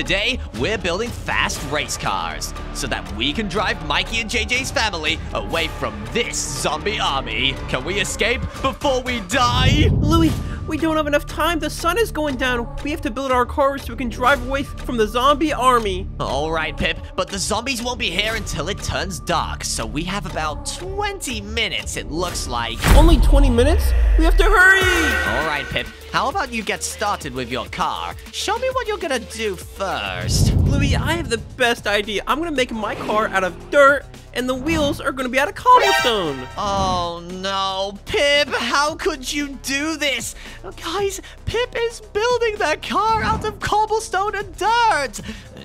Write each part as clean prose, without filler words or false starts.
Today, we're building fast race cars so that we can drive Mikey and JJ's family away from this zombie army. Can we escape before we die? Louie, we don't have enough time. The sun is going down. We have to build our cars so we can drive away from the zombie army. All right, Pip, but the zombies won't be here until it turns dark, so we have about 20 minutes, it looks like. Only 20 minutes? We have to hurry! All right, Pip. How about you get started with your car? Show me what you're gonna do first. Louie, I have the best idea. I'm gonna make my car out of dirt, and the wheels are gonna be out of cobblestone. Oh no, Pip, how could you do this? Guys, Pip is building that car out of cobblestone and dirt.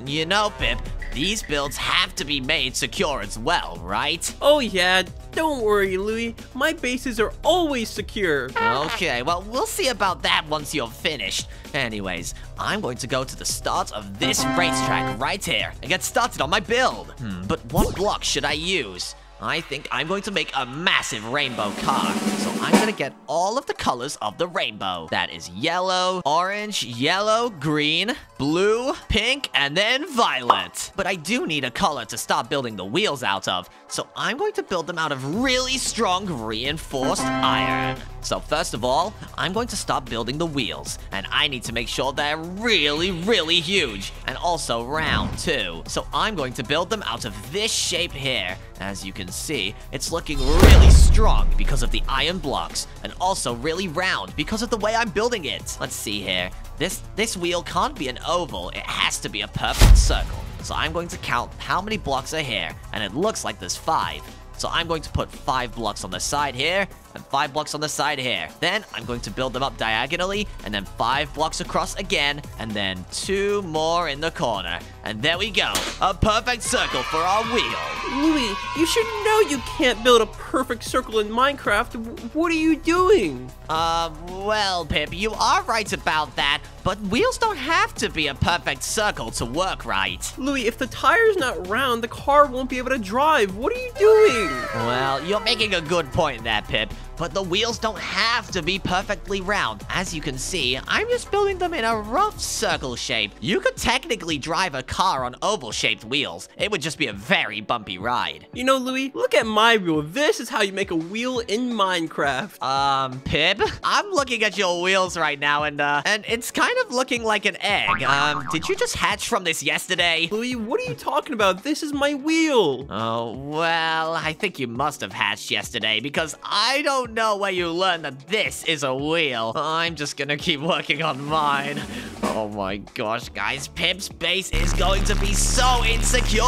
You know, Pip, these builds have to be made secure as well, right? Oh yeah, don't worry, Louie. My bases are always secure. Okay, well, we'll see about that once you're finished. Anyways, I'm going to go to the start of this racetrack right here and get started on my build. But what block should I use? I think I'm going to make a massive rainbow car. So I'm going to get all of the colors of the rainbow. That is yellow, orange, yellow, green, blue, pink, and then violet. But I do need a color to start building the wheels out of. So I'm going to build them out of really strong reinforced iron. So first of all, I'm going to start building the wheels. And I need to make sure they're really, really huge. And also round, too. So I'm going to build them out of this shape here. As you can see, it's looking really strong because of the iron blocks. And also really round because of the way I'm building it. Let's see here. This wheel can't be an oval. It has to be a perfect circle. So I'm going to count how many blocks are here. And it looks like there's 5. So I'm going to put 5 blocks on the side here, and 5 blocks on the side here. Then I'm going to build them up diagonally, and then 5 blocks across again, and then 2 more in the corner. And there we go, a perfect circle for our wheel. Louie, you should know you can't build a perfect circle in Minecraft. What are you doing? Well, Pip, you are right about that, but wheels don't have to be a perfect circle to work right. Louie, if the tire's not round, the car won't be able to drive. What are you doing? Well, you're making a good point there, Pip. But the wheels don't have to be perfectly round. As you can see, I'm just building them in a rough circle shape. You could technically drive a car on oval-shaped wheels. It would just be a very bumpy ride. You know, Louie, look at my wheel. This is how you make a wheel in Minecraft. Pip, I'm looking at your wheels right now, and it's kind of looking like an egg. Did you just hatch from this yesterday? Louie, what are you talking about? This is my wheel. Oh, well, I think you must have hatched yesterday because I don't know where you learned that this is a wheel. I'm just gonna keep working on mine. Oh my gosh, guys. Pip's base is going to be so insecure.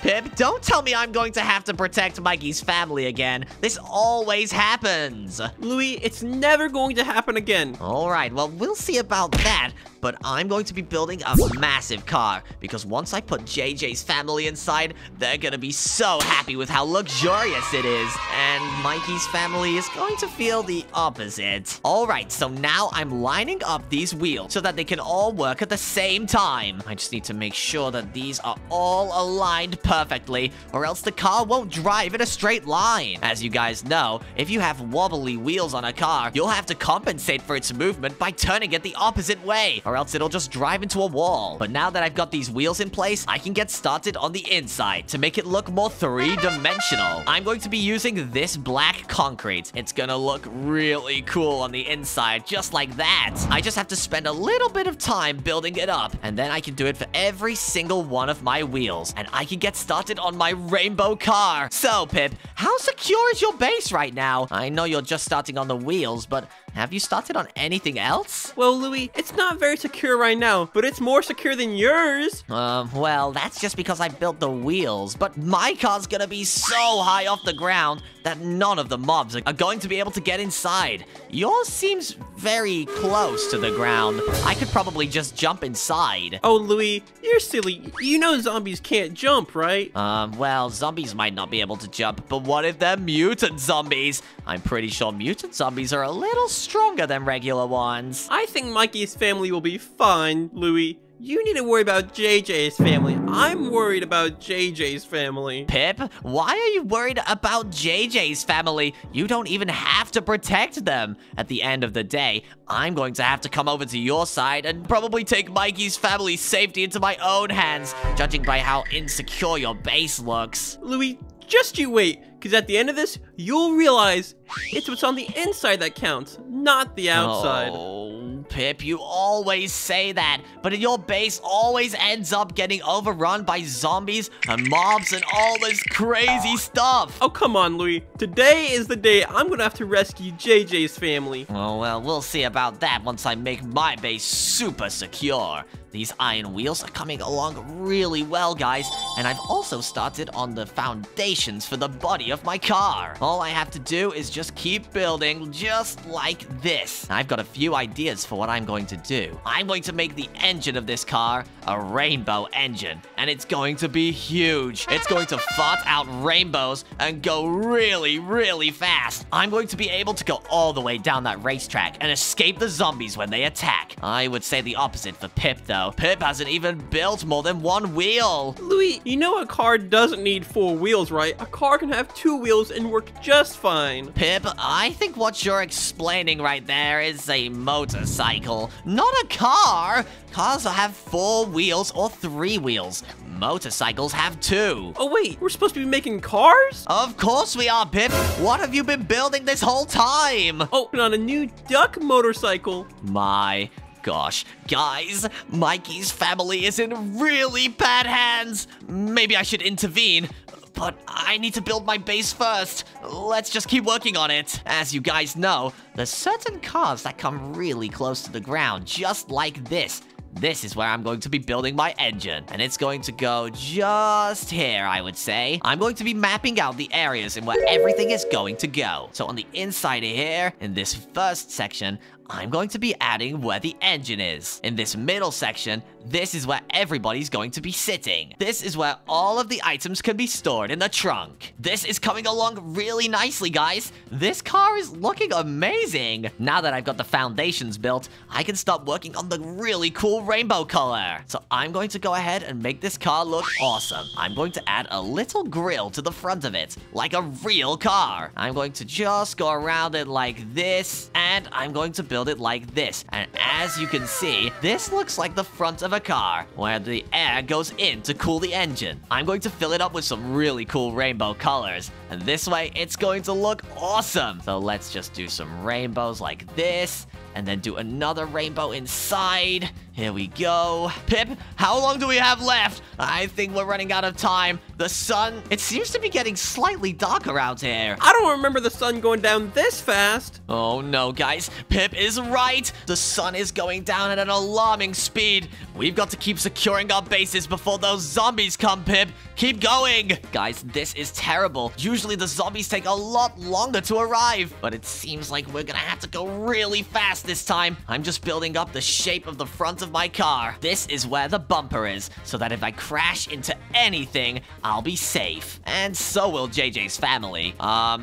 Pip, don't tell me I'm going to have to protect Mikey's family again. This always happens. Louie, it's never going to happen again. All right, well, we'll see about that. But I'm going to be building a massive car because once I put JJ's family inside, they're gonna be so happy with how luxurious it is. And Mikey's family is going to feel the opposite. All right, so now I'm lining up these wheels so that they can all work at the same time. I just need to make sure that these are all aligned perfectly or else the car won't drive in a straight line. As you guys know, if you have wobbly wheels on a car, you'll have to compensate for its movement by turning it the opposite way, or else it'll just drive into a wall. But now that I've got these wheels in place, I can get started on the inside to make it look more three-dimensional. I'm going to be using this black concrete. It's gonna look really cool on the inside, just like that. I just have to spend a little bit of time building it up, and then I can do it for every single one of my wheels, and I can get started on my rainbow car. So, Pip, how secure is your base right now? I know you're just starting on the wheels, but have you started on anything else? Well, Louie, it's not very secure right now, but it's more secure than yours. Well, that's just because I built the wheels, but my car's gonna be so high off the ground that none of the mobs are going to be able to get inside. Yours seems very close to the ground. I could probably just jump inside. Oh, Louie, you're silly. You know zombies can't jump, right? Well, zombies might not be able to jump, but what if they're mutant zombies? I'm pretty sure mutant zombies are a little stronger than regular ones. I think Mikey's family will be fine, Louie. You need to worry about JJ's family. I'm worried about JJ's family. Pip, why are you worried about JJ's family? You don't even have to protect them. At the end of the day, I'm going to have to come over to your side and probably take Mikey's family's safety into my own hands, judging by how insecure your base looks. Louie, just you wait, because at the end of this, you'll realize it's what's on the inside that counts, not the outside. Oh, Pip, you always say that, but your base always ends up getting overrun by zombies and mobs and all this crazy stuff. Oh, come on, Louie. Today is the day I'm going to have to rescue JJ's family. Oh, well, we'll see about that once I make my base super secure. These iron wheels are coming along really well, guys, and I've also started on the foundations for the body of my car. All I have to do is just keep building just like this. I've got a few ideas for what I'm going to do. I'm going to make the engine of this car a rainbow engine, and it's going to be huge. It's going to fart out rainbows and go really, really fast. I'm going to be able to go all the way down that racetrack and escape the zombies when they attack. I would say the opposite for Pip, though. Pip hasn't even built more than one wheel. Louie, you know a car doesn't need four wheels, right? A car can have two wheels and work just fine. Pip, I think what you're explaining right there is a motorcycle, not a car. Cars have four wheels or three wheels. Motorcycles have two. Oh, wait. We're supposed to be making cars? Of course we are, Pip. What have you been building this whole time? Oh, and on a new duck motorcycle. My gosh, guys, Mikey's family is in really bad hands. Maybe I should intervene, but I need to build my base first. Let's just keep working on it. As you guys know, there's certain cars that come really close to the ground, just like this. This is where I'm going to be building my engine, and it's going to go just here, I would say. I'm going to be mapping out the areas and where everything is going to go. So on the inside of here, in this first section, I'm going to be adding where the engine is. In this middle section, this is where everybody's going to be sitting. This is where all of the items can be stored in the trunk. This is coming along really nicely, guys. This car is looking amazing. Now that I've got the foundations built, I can start working on the really cool rainbow color. So I'm going to go ahead and make this car look awesome. I'm going to add a little grill to the front of it, like a real car. I'm going to just go around it like this, and I'm going to build it like this. And as you can see, this looks like the front of a car where the air goes in to cool the engine. I'm going to fill it up with some really cool rainbow colors, and this way it's going to look awesome. So let's just do some rainbows like this, and then do another rainbow inside. Here we go. Pip, how long do we have left? I think we're running out of time. The sun, it seems to be getting slightly darker out here. I don't remember the sun going down this fast. Oh no, guys. Pip is right. The sun is going down at an alarming speed. We've got to keep securing our bases before those zombies come, Pip. Keep going. Guys, this is terrible. Usually the zombies take a lot longer to arrive, but it seems like we're gonna have to go really fast this time. I'm just building up the shape of the front of my car. This is where the bumper is, so that if I crash into anything, I'll be safe. And so will JJ's family.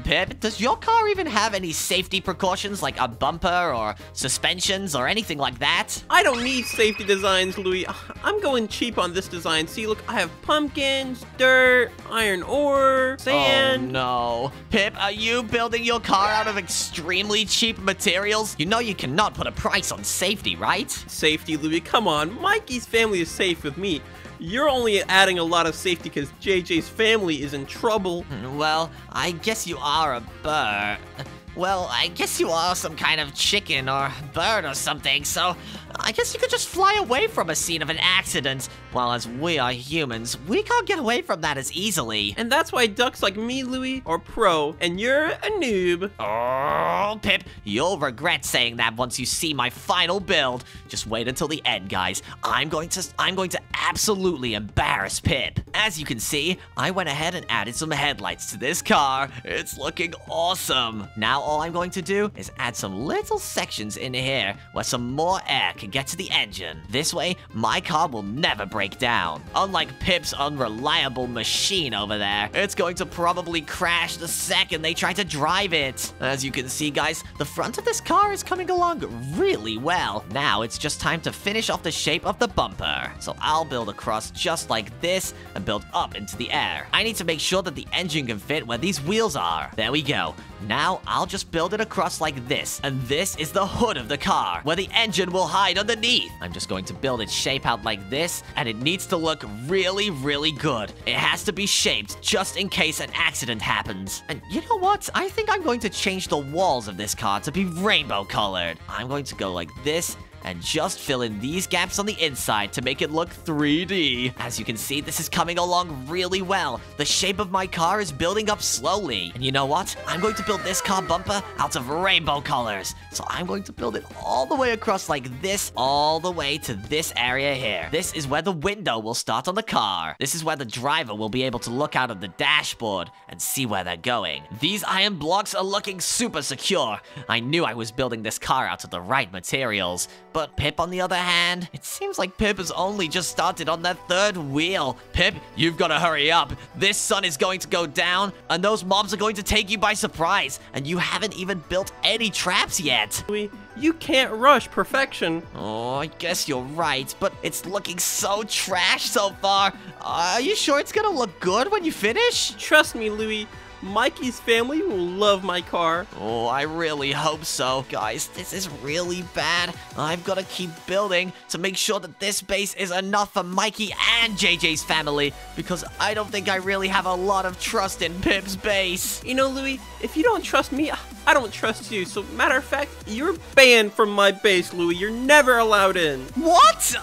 Pip, does your car even have any safety precautions like a bumper or suspensions or anything like that? I don't need safety designs, Louie. I'm going cheap on this design. See, look, I have pumpkins, dirt, iron ore, sand. Oh, no. Pip, are you building your car out of extremely cheap materials? You know you can not put a price on safety, right? Safety, Louie, come on. Mikey's family is safe with me. You're only adding a lot of safety because JJ's family is in trouble. Well, I guess you are a bird. Well, I guess you are some kind of chicken or bird or something, so I guess you could just fly away from a scene of an accident. Well, as we are humans, we can't get away from that as easily. And that's why ducks like me, Louie, are pro, and you're a noob. Oh, Pip, you'll regret saying that once you see my final build. Just wait until the end, guys. I'm going to absolutely embarrass Pip. As you can see, I went ahead and added some headlights to this car. It's looking awesome. Now all I'm going to do is add some little sections in here where some more air can get to the engine. This way, my car will never break down. Unlike Pip's unreliable machine over there, it's going to probably crash the second they try to drive it. As you can see, guys, the front of this car is coming along really well. Now it's just time to finish off the shape of the bumper. So I'll build across just like this and build up into the air. I need to make sure that the engine can fit where these wheels are. There we go. Now I'll just build it across like this. And this is the hood of the car, where the engine will hide underneath. I'm just going to build its shape out like this, and it needs to look really, really good. It has to be shaped just in case an accident happens. And you know what? I think I'm going to change the walls of this car to be rainbow colored. I'm going to go like this and just fill in these gaps on the inside to make it look 3D. As you can see, this is coming along really well. The shape of my car is building up slowly. And you know what? I'm going to build this car bumper out of rainbow colors. So I'm going to build it all the way across like this, all the way to this area here. This is where the window will start on the car. This is where the driver will be able to look out of the dashboard and see where they're going. These iron blocks are looking super secure. I knew I was building this car out of the right materials. But Pip, on the other hand, it seems like Pip has only just started on that third wheel. Pip, you've got to hurry up. This sun is going to go down, and those mobs are going to take you by surprise. And you haven't even built any traps yet. You can't rush perfection. Oh, I guess you're right, but it's looking so trash so far. Are you sure it's going to look good when you finish? Trust me, Louie. Mikey's family will love my car. Oh, I really hope so. Guys, this is really bad. I've got to keep building to make sure that this base is enough for Mikey and JJ's family, because I don't think I really have a lot of trust in Pip's base. You know, Louie, if you don't trust me, I don't trust you. So, matter of fact, you're banned from my base, Louie. You're never allowed in. What?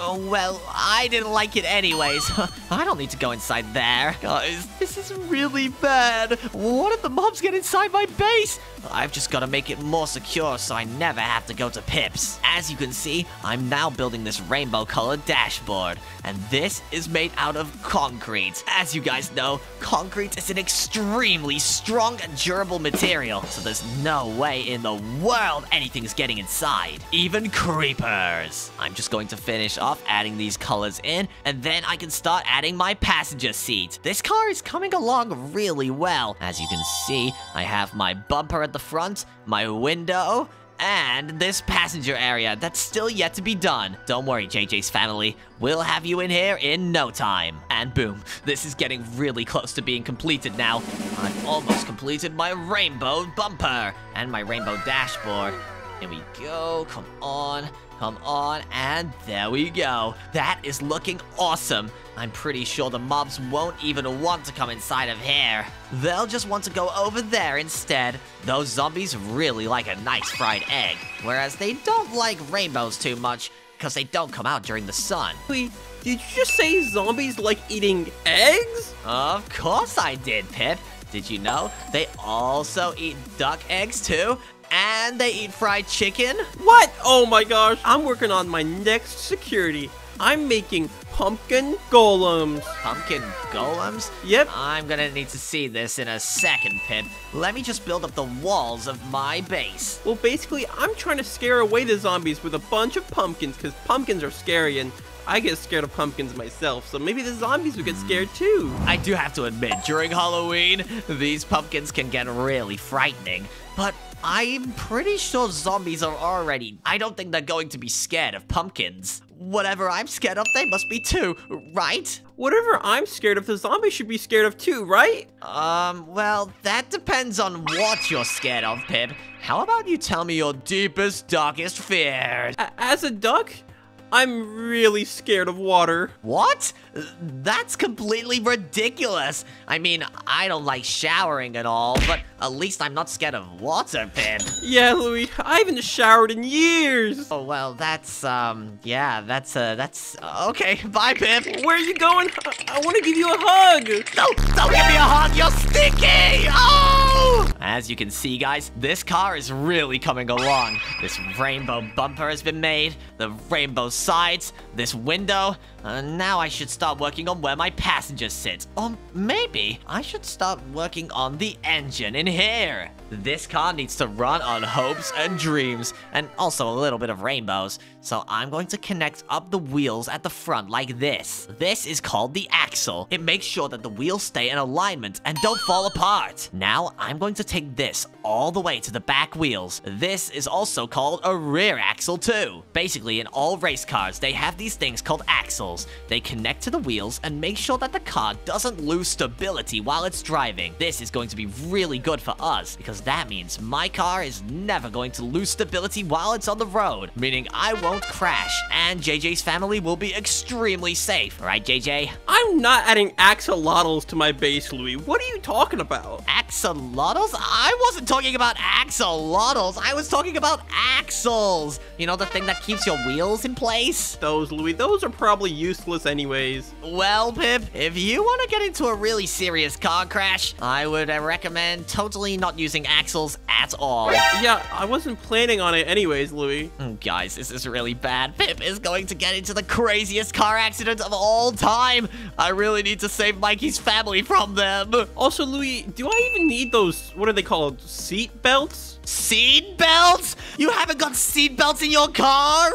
Oh, well, I didn't like it anyways. I don't need to go inside there. Guys, this is really bad. What if the mobs get inside my base? I've just got to make it more secure so I never have to go to Pip's. As you can see, I'm now building this rainbow-colored dashboard. And this is made out of concrete. As you guys know, concrete is an extremely strong and durable material. So there's no way in the world anything's getting inside. Even creepers. I'm just going to finish off adding these colors in. And then I can start adding my passenger seat. This car is coming along really well. As you can see, I have my bumper at the front, my window, and this passenger area that's still yet to be done. Don't worry, JJ's family. We'll have you in here in no time. And boom, this is getting really close to being completed now. I've almost completed my rainbow bumper and my rainbow dashboard. Here we go. Come on. Come on, and there we go. That is looking awesome. I'm pretty sure the mobs won't even want to come inside of here. They'll just want to go over there instead. Those zombies really like a nice fried egg, whereas they don't like rainbows too much because they don't come out during the sun. Wait, did you just say zombies like eating eggs? Of course I did, Pip. Did you know they also eat duck eggs too? And they eat fried chicken? What? Oh my gosh. I'm working on my next security. I'm making pumpkin golems. Pumpkin golems? Yep. I'm gonna need to see this in a second, Pip. Let me just build up the walls of my base. Well, basically, I'm trying to scare away the zombies with a bunch of pumpkins, because pumpkins are scary, and I get scared of pumpkins myself, so maybe the zombies would get scared too. I do have to admit, during Halloween, these pumpkins can get really frightening, but I'm pretty sure zombies are already... I don't think they're going to be scared of pumpkins. Whatever I'm scared of, they must be too, right? Whatever I'm scared of, the zombies should be scared of too, right? Well, that depends on what you're scared of, Pip. How about you tell me your deepest, darkest fears? As a duck? I'm really scared of water. What? That's completely ridiculous. I mean, I don't like showering at all, but at least I'm not scared of water, Pip. Yeah, Louie, I haven't showered in years. Oh, well, that's, yeah, that's, okay, bye, Pip. Where are you going? I want to give you a hug. No, don't give me a hug, you're sticky. Oh! As you can see, guys, this car is really coming along. This rainbow bumper has been made, the rainbow sides, this window. Now I should start working on where my passenger sits. Or maybe I should start working on the engine in here. This con needs to run on hopes and dreams, and also a little bit of rainbows. So I'm going to connect up the wheels at the front like this. This is called the axle. It makes sure that the wheels stay in alignment and don't fall apart. Now I'm going to take this all the way to the back wheels. This is also called a rear axle too. Basically, in all race cars, they have these things called axles. They connect to the wheels and make sure that the car doesn't lose stability while it's driving. This is going to be really good for us, because that means my car is never going to lose stability while it's on the road, meaning I won't crash, and JJ's family will be extremely safe. Right, JJ? I'm not adding axolotls to my base, Louie. What are you talking about? Axolotls? I wasn't talking about axolotls. I was talking about axles. You know, the thing that keeps your wheels in place? Those, Louie, those are probably useless anyways. Well, Pip, if you want to get into a really serious car crash, I would recommend totally not using axles at all. Yeah, I wasn't planning on it anyways, Louie. Guys, this is really bad. Pip is going to get into the craziest car accident of all time. I really need to save Mikey's family from them. Also, Louie, do I even need those, what are they called, seat belts? Seat belts? You haven't got seat belts in your car?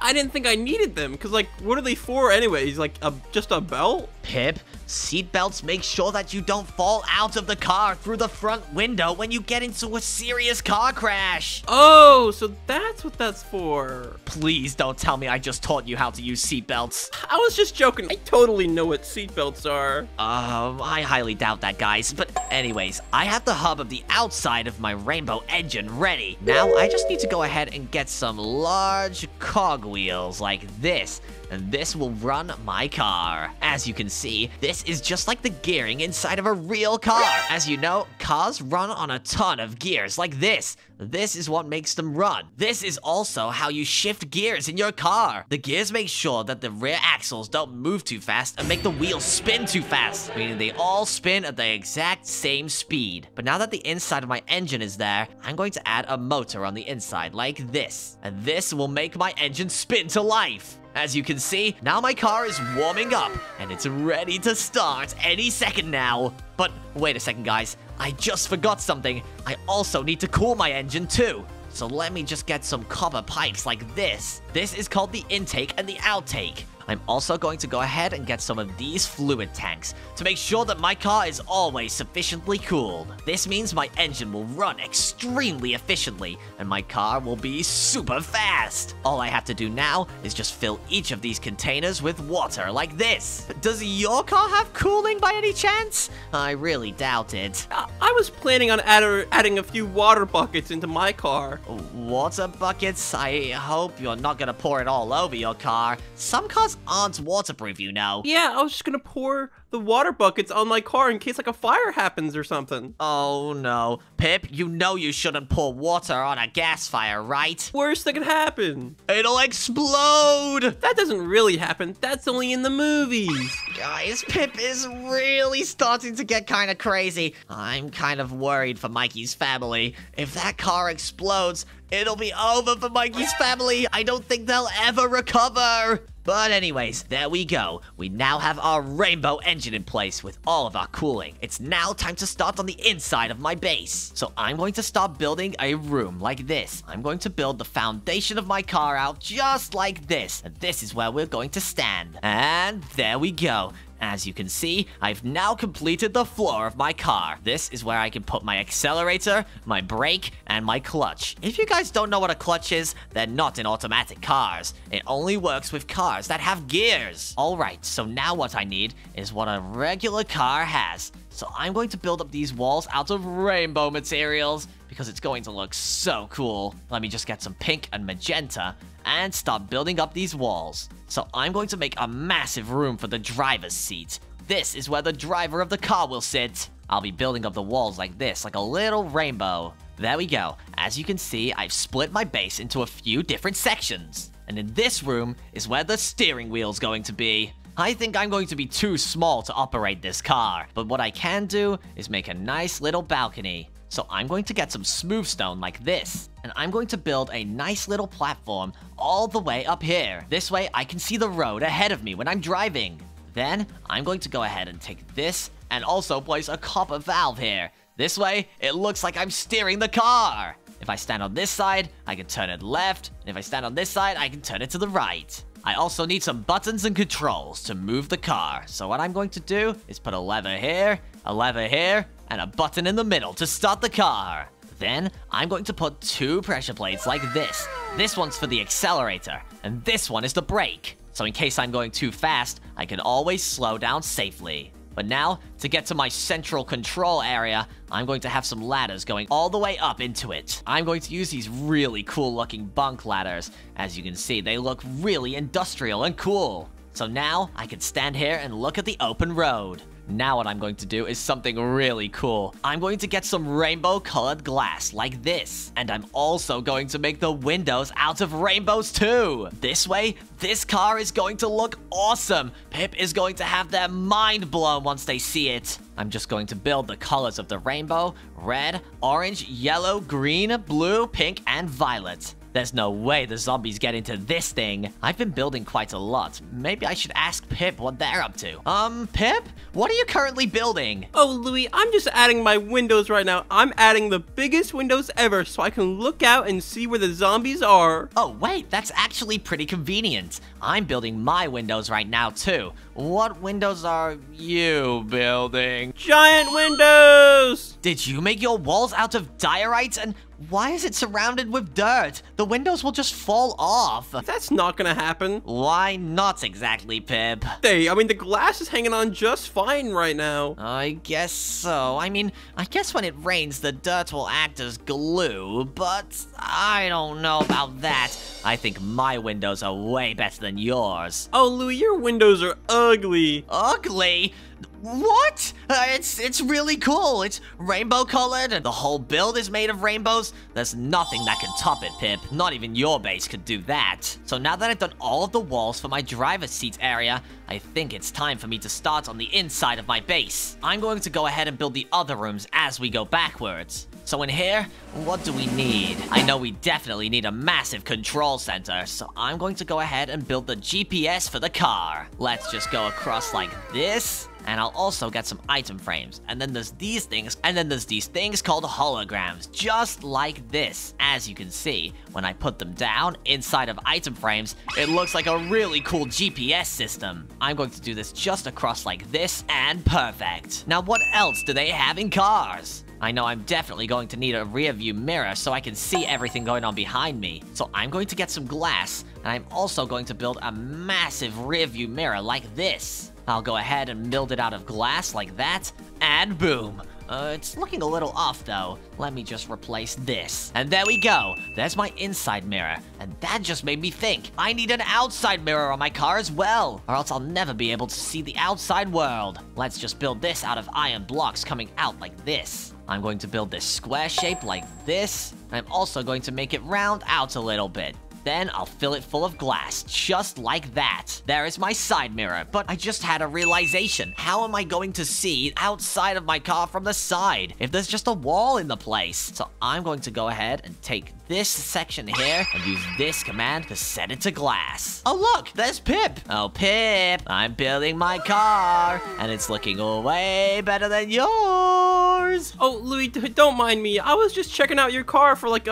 I didn't think I needed them, because, like, what are they for anyways? Like, just a belt? Pip, seatbelts make sure that you don't fall out of the car through the front window when you get into a serious car crash. Oh, so that's what that's for. Please don't tell me I just taught you how to use seatbelts. I was just joking. I totally know what seatbelts are. I highly doubt that, guys. But anyways, I have the hub of the outside of my rainbow engine ready. Now, I just need to go ahead and get some large cogwheels like this. And this will run my car. As you can see, this is just like the gearing inside of a real car. As you know, cars run on a ton of gears like this. This is what makes them run. This is also how you shift gears in your car. The gears make sure that the rear axles don't move too fast and make the wheels spin too fast, meaning they all spin at the exact same speed. But now that the inside of my engine is there, I'm going to add a motor on the inside like this. And this will make my engine spin to life. As you can see, now my car is warming up, and it's ready to start any second now. But wait a second, guys. I just forgot something. I also need to cool my engine, too. So let me just get some copper pipes like this. This is called the intake and the outtake. I'm also going to go ahead and get some of these fluid tanks to make sure that my car is always sufficiently cooled. This means my engine will run extremely efficiently, and my car will be super fast. All I have to do now is just fill each of these containers with water like this. Does your car have cooling by any chance? I really doubt it. I was planning on adding a few water buckets into my car. Water buckets? I hope you're not gonna pour it all over your car. Some cars aren't waterproof, you know. Yeah, I was just gonna pour the water buckets on my car in case, like, a fire happens or something. Oh, no. Pip, you know you shouldn't pour water on a gas fire, right? Worst that could happen. It'll explode! That doesn't really happen. That's only in the movies. Guys, Pip is really starting to get kind of crazy. I'm kind of worried for Mikey's family. If that car explodes, it'll be over for Mikey's family. I don't think they'll ever recover. But anyways, there we go. We now have our rainbow engine in place with all of our cooling. It's now time to start on the inside of my base. So I'm going to start building a room like this. I'm going to build the foundation of my car out just like this. And this is where we're going to stand. And there we go. As you can see, I've now completed the floor of my car. This is where I can put my accelerator, my brake, and my clutch. If you guys don't know what a clutch is, they're not in automatic cars. It only works with cars that have gears. Alright, so now what I need is what a regular car has. So I'm going to build up these walls out of rainbow materials because it's going to look so cool. Let me just get some pink and magenta and start building up these walls. So I'm going to make a massive room for the driver's seat. This is where the driver of the car will sit. I'll be building up the walls like this, like a little rainbow. There we go. As you can see, I've split my base into a few different sections. And in this room is where the steering wheel's going to be. I think I'm going to be too small to operate this car, but what I can do is make a nice little balcony. So I'm going to get some smooth stone like this, and I'm going to build a nice little platform all the way up here. This way I can see the road ahead of me when I'm driving. Then I'm going to go ahead and take this and also place a copper valve here. This way, it looks like I'm steering the car. If I stand on this side, I can turn it left. And if I stand on this side, I can turn it to the right. I also need some buttons and controls to move the car. So what I'm going to do is put a lever here, and a button in the middle to start the car. Then, I'm going to put two pressure plates like this. This one's for the accelerator, and this one is the brake. So in case I'm going too fast, I can always slow down safely. But now, to get to my central control area, I'm going to have some ladders going all the way up into it. I'm going to use these really cool-looking bunk ladders. As you can see, they look really industrial and cool. So now, I can stand here and look at the open road. Now what I'm going to do is something really cool. I'm going to get some rainbow-colored glass, like this. And I'm also going to make the windows out of rainbows, too. This way, this car is going to look awesome. Pip is going to have their mind blown once they see it. I'm just going to build the colors of the rainbow. Red, orange, yellow, green, blue, pink, and violet. There's no way the zombies get into this thing. I've been building quite a lot. Maybe I should ask Pip what they're up to. Pip? What are you currently building? Oh, Louie, I'm just adding my windows right now. I'm adding the biggest windows ever so I can look out and see where the zombies are. Oh, wait, that's actually pretty convenient. I'm building my windows right now, too. What windows are you building? Giant windows! Did you make your walls out of diorite and... why is it surrounded with dirt? The windows will just fall off. That's not gonna happen. Why not exactly, Pip? Hey, I mean, the glass is hanging on just fine right now. I guess so. I mean, I guess when it rains, the dirt will act as glue, but I don't know about that. I think my windows are way better than yours. Oh, Louie, your windows are ugly. Ugly? What? It's really cool. It's rainbow colored and the whole build is made of rainbows. There's nothing that can top it, Pip. Not even your base could do that. So now that I've done all of the walls for my driver's seat area, I think it's time for me to start on the inside of my base. I'm going to go ahead and build the other rooms as we go backwards. So in here, what do we need? I know we definitely need a massive control center, so I'm going to go ahead and build the GPS for the car. Let's just go across like this, and I'll also get some item frames. And then there's these things, called holograms, just like this. As you can see, when I put them down inside of item frames, it looks like a really cool GPS system. I'm going to do this just across like this, and perfect. Now what else do they have in cars? I know I'm definitely going to need a rear view mirror so I can see everything going on behind me. So I'm going to get some glass, and I'm also going to build a massive rear view mirror like this. I'll go ahead and build it out of glass like that, and boom. It's looking a little off, though. Let me just replace this. And there we go. There's my inside mirror. And that just made me think. I need an outside mirror on my car as well, or else I'll never be able to see the outside world. Let's just build this out of iron blocks coming out like this. I'm going to build this square shape like this. I'm also going to make it round out a little bit. Then I'll fill it full of glass, just like that. There is my side mirror, but I just had a realization. How am I going to see outside of my car from the side if there's just a wall in the place? So I'm going to go ahead and take this section here and use this command to set it to glass. Oh, look, there's Pip. Oh, Pip, I'm building my car, and it's looking way better than yours. Oh, Louie, don't mind me. I was just checking out your car for, like,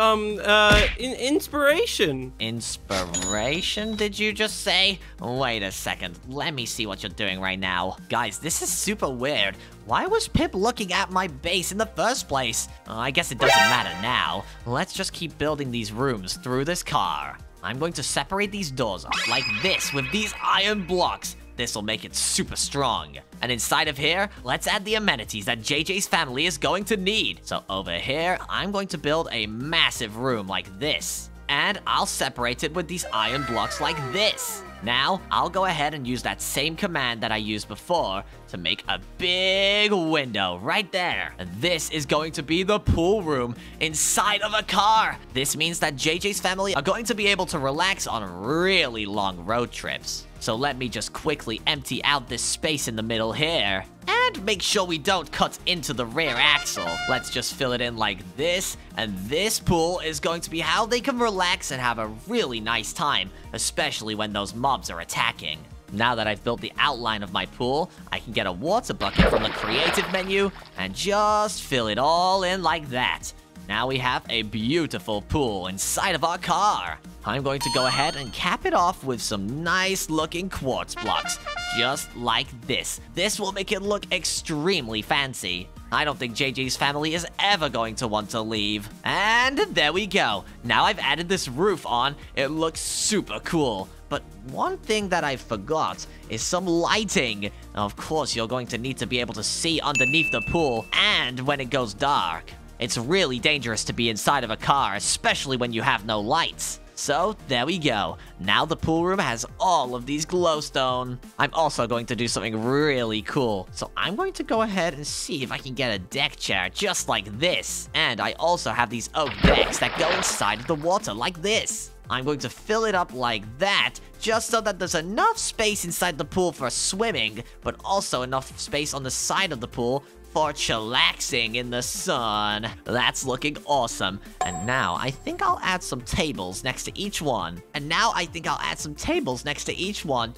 inspiration. Inspiration, did you just say? Wait a second. Let me see what you're doing right now. Guys, this is super weird. Why was Pip looking at my base in the first place? I guess it doesn't matter now. Let's just keep building these rooms through this car. I'm going to separate these doors off like this with these iron blocks. This will make it super strong. And inside of here, let's add the amenities that JJ's family is going to need. So over here, I'm going to build a massive room like this. And I'll separate it with these iron blocks like this. Now, I'll go ahead and use that same command that I used before to make a big window right there. And this is going to be the pool room inside of a car. This means that JJ's family are going to be able to relax on really long road trips. So let me just quickly empty out this space in the middle here. And make sure we don't cut into the rear axle. Let's just fill it in like this. And this pool is going to be how they can relax and have a really nice time, especially when those mobs are attacking. Now that I've built the outline of my pool, I can get a water bucket from the creative menu and just fill it all in like that. Now we have a beautiful pool inside of our car. I'm going to go ahead and cap it off with some nice looking quartz blocks, just like this. This will make it look extremely fancy. I don't think JJ's family is ever going to want to leave. And there we go. Now I've added this roof on. It looks super cool. But one thing that I forgot is some lighting. Of course, you're going to need to be able to see underneath the pool and when it goes dark. It's really dangerous to be inside of a car, especially when you have no lights. So, there we go. Now the pool room has all of these glowstone. I'm also going to do something really cool. So, I'm going to go ahead and see if I can get a deck chair just like this. And I also have these oak decks that go inside of the water like this. I'm going to fill it up like that, just so that there's enough space inside the pool for swimming, but also enough space on the side of the pool for chillaxing in the sun. That's looking awesome. And now I think I'll add some tables next to each one.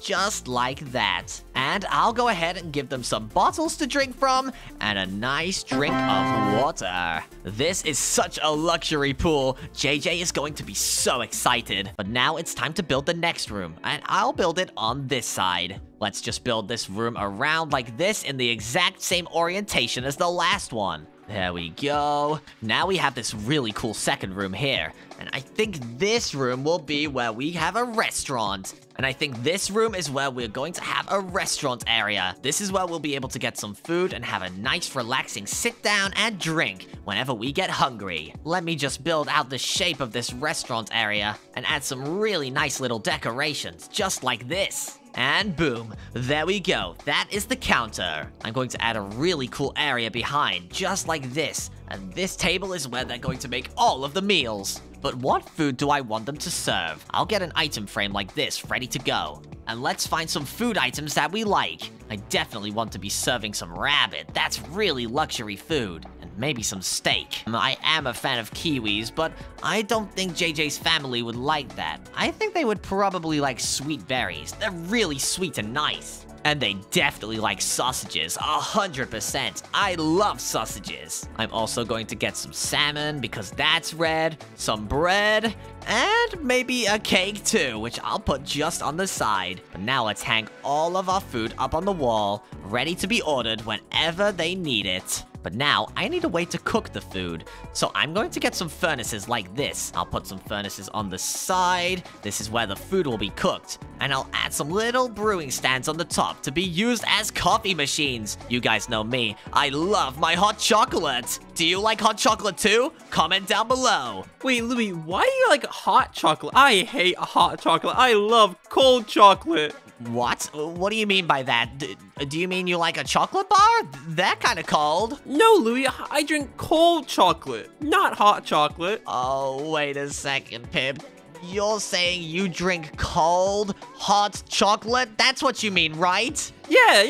Just like that. And I'll go ahead and give them some bottles to drink from and a nice drink of water. This is such a luxury pool. JJ is going to be so excited. But now it's time to build the next room, and I'll build it on this side. Let's just build this room around like this in the exact same orientation as the last one. There we go. Now we have this really cool second room here. And I think this room will be where we have a restaurant. And I think this room is where we're going to have a restaurant area. This is where we'll be able to get some food and have a nice relaxing sit down and drink whenever we get hungry. Let me just build out the shape of this restaurant area and add some really nice little decorations just like this. And boom, there we go. That is the counter. I'm going to add a really cool area behind just like this. And this table is where they're going to make all of the meals. But what food do I want them to serve? I'll get an item frame like this, ready to go. And let's find some food items that we like. I definitely want to be serving some rabbit. That's really luxury food. And maybe some steak. I am a fan of kiwis, but I don't think JJ's family would like that. I think they would probably like sweet berries. They're really sweet and nice. And they definitely like sausages, 100%. I love sausages. I'm also going to get some salmon because that's red, some bread, and maybe a cake too, which I'll put just on the side. But now let's hang all of our food up on the wall, ready to be ordered whenever they need it. But now, I need a way to cook the food. So I'm going to get some furnaces like this. I'll put some furnaces on the side. This is where the food will be cooked. And I'll add some little brewing stands on the top to be used as coffee machines. You guys know me. I love my hot chocolate. Do you like hot chocolate too? Comment down below. Wait, Louie, why do you like hot chocolate? I hate hot chocolate. I love cold chocolate. What? What do you mean by that? Do you mean you like a chocolate bar? That kind of cold. No, Louie, I drink cold chocolate, not hot chocolate. Oh, wait a second, Pip. You're saying you drink cold, hot chocolate? That's what you mean, right? Yeah.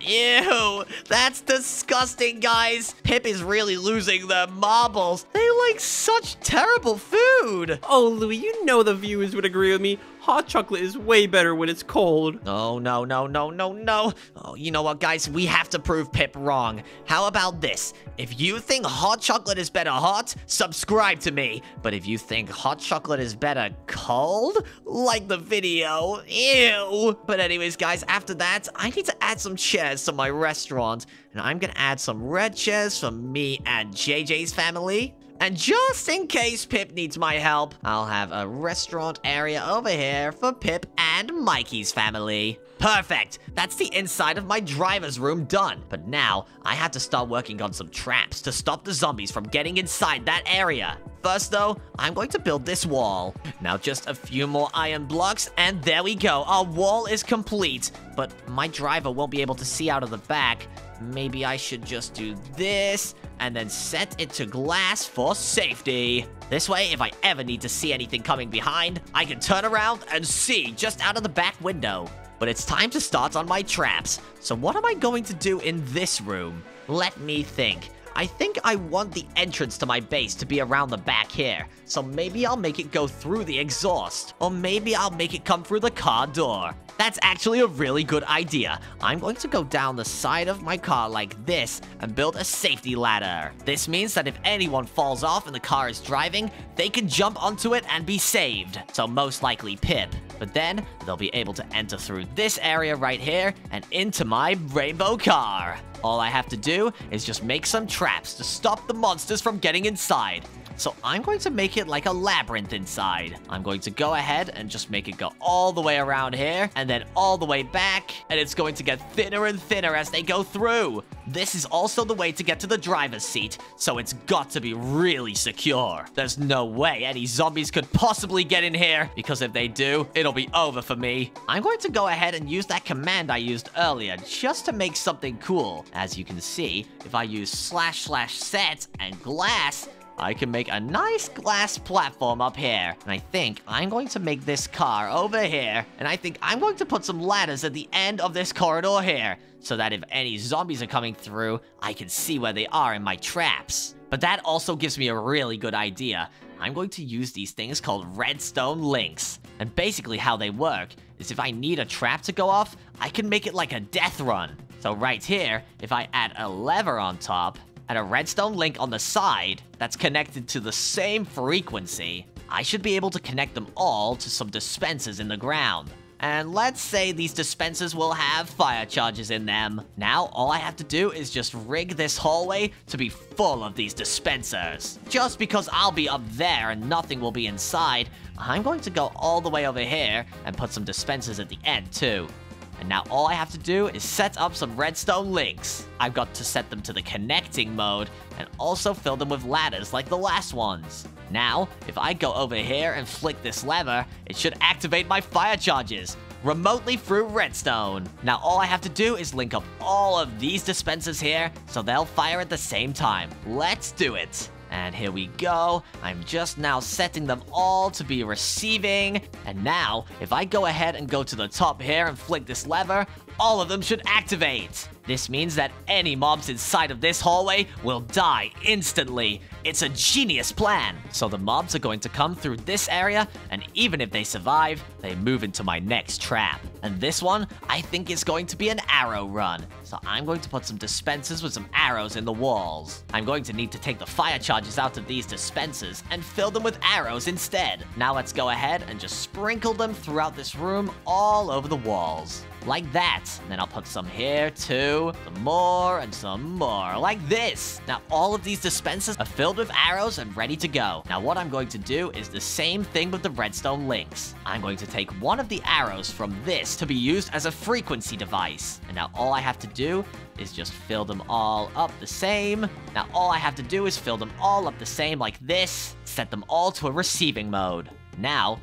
Ew, that's disgusting, guys. Pip is really losing their marbles. They like such terrible food. Oh, Louie, you know the viewers would agree with me. Hot chocolate is way better when it's cold. Oh, no. Oh, you know what, guys? We have to prove Pip wrong. How about this? If you think hot chocolate is better hot, subscribe to me. But if you think hot chocolate is better cold, like the video. Ew. But anyways, guys, after that, I need to add some chairs to my restaurant. And I'm going to add some red chairs for me and JJ's family. And just in case Pip needs my help, I'll have a restaurant area over here for Pip and Mikey's family. Perfect! That's the inside of my driver's room done. But now, I have to start working on some traps to stop the zombies from getting inside that area. First, though, I'm going to build this wall. Now, just a few more iron blocks, and there we go. Our wall is complete. But my driver won't be able to see out of the back. Maybe I should just do this and then set it to glass for safety. This way, if I ever need to see anything coming behind, I can turn around and see just out of the back window. But it's time to start on my traps. So what am I going to do in this room? Let me think. I think I want the entrance to my base to be around the back here. So maybe I'll make it go through the exhaust. Or maybe I'll make it come through the car door. That's actually a really good idea. I'm going to go down the side of my car like this and build a safety ladder. This means that if anyone falls off and the car is driving, they can jump onto it and be saved. So most likely Pip. But then they'll be able to enter through this area right here and into my rainbow car. All I have to do is just make some traps to stop the monsters from getting inside. So I'm going to make it like a labyrinth inside. I'm going to go ahead and just make it go all the way around here and then all the way back. And it's going to get thinner and thinner as they go through. This is also the way to get to the driver's seat. So it's got to be really secure. There's no way any zombies could possibly get in here, because if they do, it'll be over for me. I'm going to go ahead and use that command I used earlier just to make something cool. As you can see, if I use / set and glass, I can make a nice glass platform up here. And I think I'm going to make this car over here. And I think I'm going to put some ladders at the end of this corridor here, so that if any zombies are coming through, I can see where they are in my traps. But that also gives me a really good idea. I'm going to use these things called redstone links. And basically how they work is if I need a trap to go off, I can make it like a death run. So right here, if I add a lever on top and a redstone link on the side that's connected to the same frequency, I should be able to connect them all to some dispensers in the ground. And let's say these dispensers will have fire charges in them. Now, all I have to do is just rig this hallway to be full of these dispensers. Just because I'll be up there and nothing will be inside, I'm going to go all the way over here and put some dispensers at the end too. And now all I have to do is set up some redstone links. I've got to set them to the connecting mode and also fill them with ladders like the last ones. Now, if I go over here and flick this lever, it should activate my fire charges remotely through redstone. Now all I have to do is link up all of these dispensers here so they'll fire at the same time. Let's do it. And here we go. I'm just now setting them all to be receiving. And now, if I go ahead and go to the top here and flick this lever, all of them should activate. This means that any mobs inside of this hallway will die instantly. It's a genius plan. So the mobs are going to come through this area, and even if they survive, they move into my next trap. And this one, I think, is going to be an arrow run. So I'm going to put some dispensers with some arrows in the walls. I'm going to need to take the fire charges out of these dispensers and fill them with arrows instead. Now let's go ahead and just sprinkle them throughout this room all over the walls. Like that. And then I'll put some here too, some more, and some more, like this. Now all of these dispensers are filled with arrows and ready to go. Now what I'm going to do is the same thing with the redstone links. I'm going to take one of the arrows from this to be used as a frequency device. And now all I have to do is just fill them all up the same. Now all I have to do is fill them all up the same like this. Set them all to a receiving mode. Now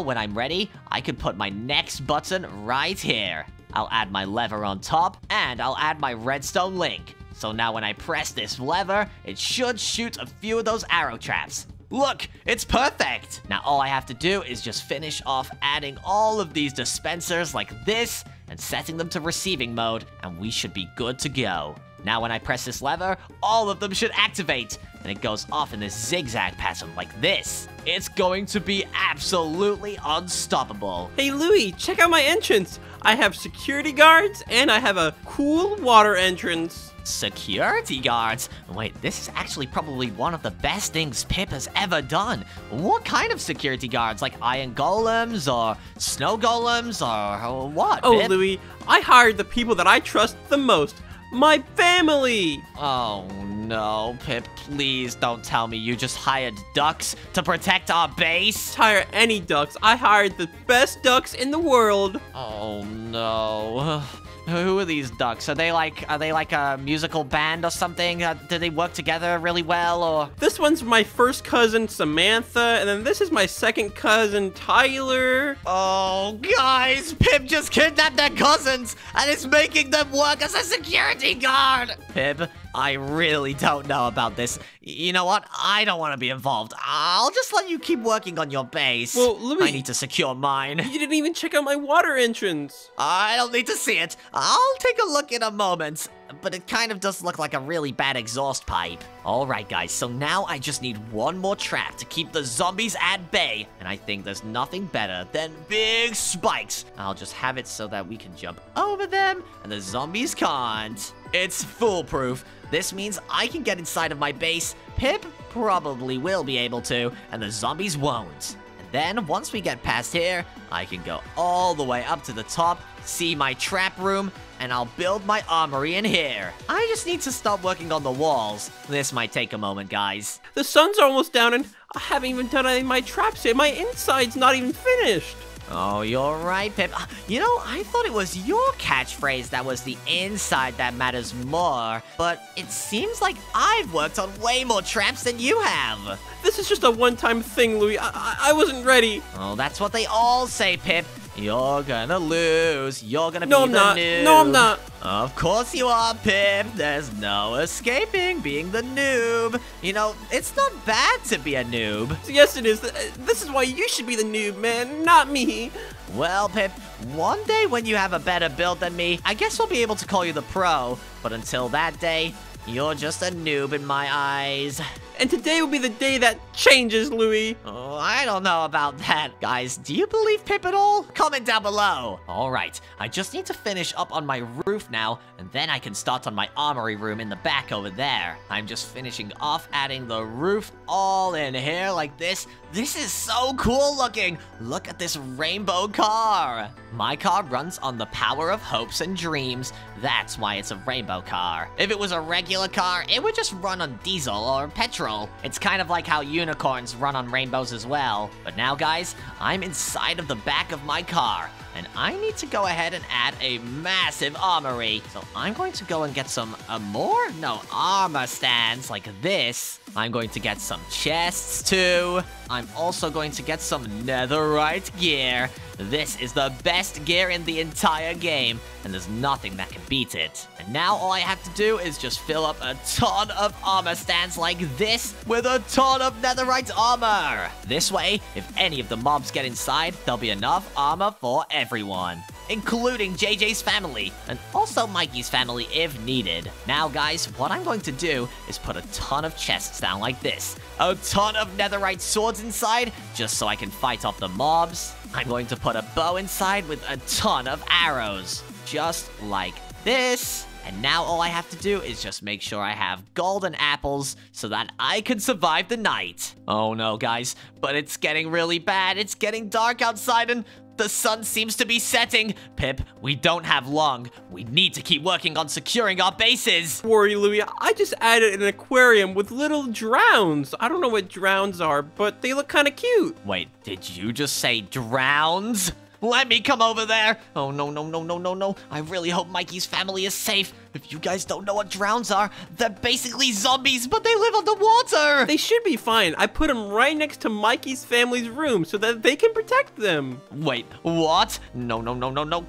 when I'm ready, I can put my next button right here. I'll add my lever on top, and I'll add my redstone link. So now when I press this lever, it should shoot a few of those arrow traps. Look, it's perfect! Now all I have to do is just finish off adding all of these dispensers like this, and setting them to receiving mode, and we should be good to go. Now when I press this lever, all of them should activate, and it goes off in this zigzag pattern like this. It's going to be absolutely unstoppable. Hey Louie, check out my entrance! I have security guards, and I have a cool water entrance. Security guards? Wait, this is actually probably one of the best things Pip has ever done. What kind of security guards? Like iron golems, or snow golems, or what, Pip? Oh, Louie, I hired the people that I trust the most. My family! Oh no, Pip, please don't tell me you just hired ducks to protect our base? Hire any ducks. I hired the best ducks in the world. Oh no. Who are these ducks? Are they like a musical band or something? Do they work together really well, or? This one's my first cousin, Samantha, and then this is my second cousin, Tyler. Oh, guys, Pip just kidnapped their cousins and is making them work as a security guard. Pip, I really don't know about this. You know what? I don't want to be involved. I'll just let you keep working on your base. Well, Louie, I need to secure mine. You didn't even check out my water entrance. I don't need to see it. I'll take a look in a moment. But it kind of does look like a really bad exhaust pipe. Alright guys, so now I just need one more trap to keep the zombies at bay. And I think there's nothing better than big spikes. I'll just have it so that we can jump over them and the zombies can't. It's foolproof. This means I can get inside of my base. Pip probably will be able to, and the zombies won't. Then, once we get past here, I can go all the way up to the top, see my trap room, and I'll build my armory in here. I just need to stop working on the walls. This might take a moment, guys. The sun's almost down, and I haven't even done any of my traps yet. My inside's not even finished. Oh, you're right, Pip. You know, I thought it was your catchphrase that was the inside that matters more, but it seems like I've worked on way more traps than you have. This is just a one-time thing, Louie. I wasn't ready. Oh, that's what they all say, Pip. You're gonna lose. You're gonna be the noob. No, I'm not. Of course you are, Pip. There's no escaping being the noob. You know, it's not bad to be a noob. Yes, it is. This is why you should be the noob, man, not me. Well, Pip, one day when you have a better build than me, I guess we'll be able to call you the pro. But until that day, you're just a noob in my eyes. And today will be the day that changes, Louie. Oh, I don't know about that. Guys, do you believe Pip at all? Comment down below. All right, I just need to finish up on my roof now, and then I can start on my armory room in the back over there. I'm just finishing off adding the roof all in here like this. This is so cool looking. Look at this rainbow car. My car runs on the power of hopes and dreams. That's why it's a rainbow car. If it was a regular car, it would just run on diesel or petrol. It's kind of like how unicorns run on rainbows as well. But now, guys, I'm inside of the back of my car, and I need to go ahead and add a massive armory. So I'm going to go and get some armor stands like this. I'm going to get some chests too. I'm also going to get some netherite gear. This is the best gear in the entire game, and there's nothing that can beat it. And now all I have to do is just fill up a ton of armor stands like this with a ton of netherite armor. This way, if any of the mobs get inside, there'll be enough armor for everyone, including JJ's family, and also Mikey's family if needed. Now, guys, what I'm going to do is put a ton of chests down like this. A ton of netherite swords inside, just so I can fight off the mobs. I'm going to put a bow inside with a ton of arrows, just like this. And now all I have to do is just make sure I have golden apples so that I can survive the night. Oh no, guys, but it's getting really bad. It's getting dark outside, and the sun seems to be setting. Pip, we don't have long. We need to keep working on securing our bases. Don't worry, Louie. I just added an aquarium with little drowns. I don't know what drowns are, but they look kind of cute. Wait, did you just say drowns? Let me come over there. Oh, no. I really hope Mikey's family is safe. If you guys don't know what drowns are, they're basically zombies, but they live underwater. They should be fine. I put them right next to Mikey's family's room so that they can protect them. Wait, what? No.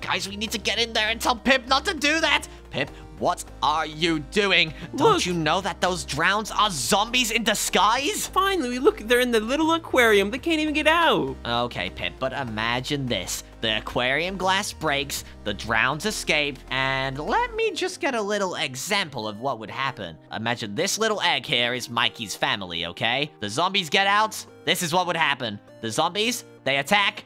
Guys, we need to get in there and tell Pip not to do that. Pip, what are you doing? Look, don't you know that those drowns are zombies in disguise? Finally, look, they're in the little aquarium. They can't even get out. Okay, Pip, but imagine this. The aquarium glass breaks, the drowns escape, and let me just get a little example of what would happen. Imagine this little egg here is Mikey's family, okay? The zombies get out. This is what would happen. The zombies, they attack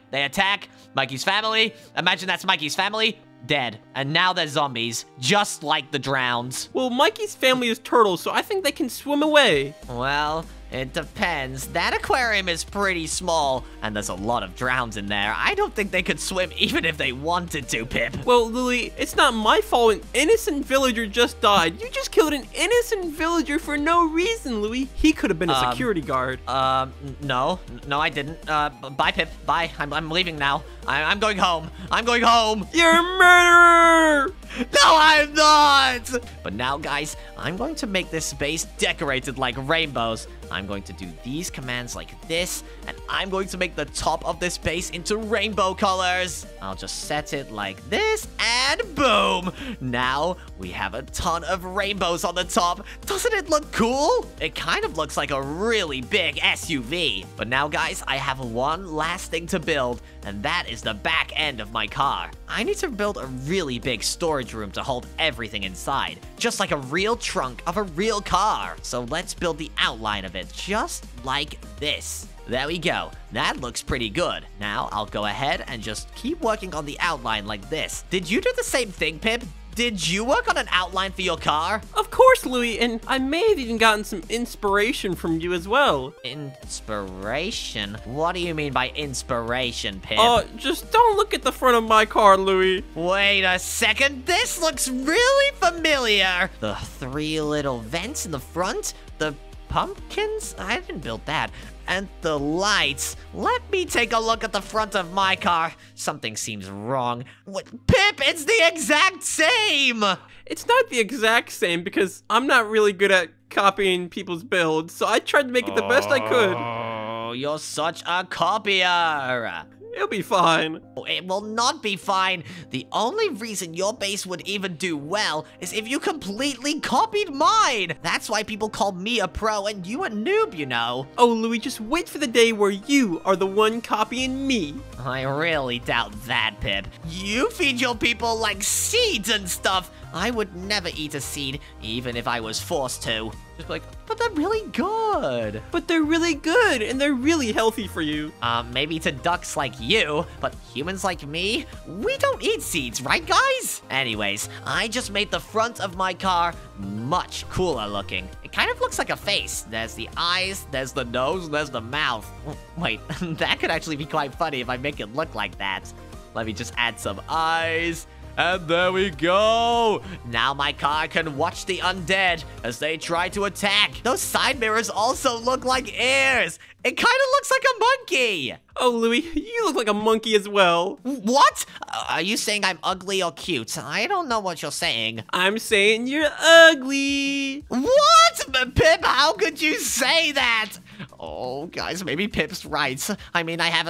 Mikey's family. Imagine that's Mikey's family. Dead. And now they're zombies, just like the drowns. Well, Mikey's family is turtles, so I think they can swim away. Well, it depends. That aquarium is pretty small, and there's a lot of drowns in there. I don't think they could swim even if they wanted to, Pip. Well, Louie, it's not my fault an innocent villager just died. You just killed an innocent villager for no reason, Louie. He could have been a security guard. No, I didn't. Bye, Pip. Bye. I'm leaving now. I'm going home. I'm going home. You're a murderer! No, I'm not! But now, guys, I'm going to make this space decorated like rainbows. I'm going to do these commands like this, and I'm going to make the top of this base into rainbow colors. I'll just set it like this, and boom! Now we have a ton of rainbows on the top. Doesn't it look cool? It kind of looks like a really big SUV. But now, guys, I have one last thing to build, and that is the back end of my car. I need to build a really big storage room to hold everything inside, just like a real trunk of a real car. So let's build the outline of it, just like this. There we go. That looks pretty good. Now I'll go ahead and just keep working on the outline like this. Did you do the same thing, Pip? Did you work on an outline for your car? Of course, Louie, and I may have even gotten some inspiration from you as well. Inspiration? What do you mean by inspiration, Pip? Just don't look at the front of my car, Louie. Wait a second, this looks really familiar. The three little vents in the front, the pumpkins? I didn't build that. And the lights. Let me take a look at the front of my car. Something seems wrong. What? Pip, it's the exact same! It's not the exact same because I'm not really good at copying people's builds, so I tried to make it the best I could. Oh, you're such a copier. It'll be fine. It will not be fine. The only reason your base would even do well is if you completely copied mine. That's why people call me a pro and you a noob, you know. Oh, Louie, just wait for the day where you are the one copying me. I really doubt that, Pip. You feed your people like seeds and stuff. I would never eat a seed, even if I was forced to. Just be like, but they're really good. But they're really good, and they're really healthy for you. Maybe to ducks like you, but humans like me, we don't eat seeds, right, guys? Anyways, I just made the front of my car much cooler looking. It kind of looks like a face. There's the eyes, there's the nose, and there's the mouth. Wait, that could actually be quite funny if I make it look like that. Let me just add some eyes. And there we go! Now my car can watch the undead as they try to attack. Those side mirrors also look like ears. It kind of looks like a monkey. Oh, Louie, you look like a monkey as well. What? Are you saying I'm ugly or cute? I don't know what you're saying. I'm saying you're ugly. What? Pip, how could you say that? Oh, guys, maybe Pip's right. I mean, I